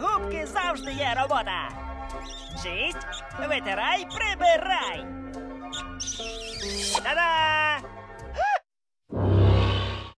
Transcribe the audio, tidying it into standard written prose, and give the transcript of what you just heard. на губки завжди є робота. Чисть, витирай, прибирай. Та-да!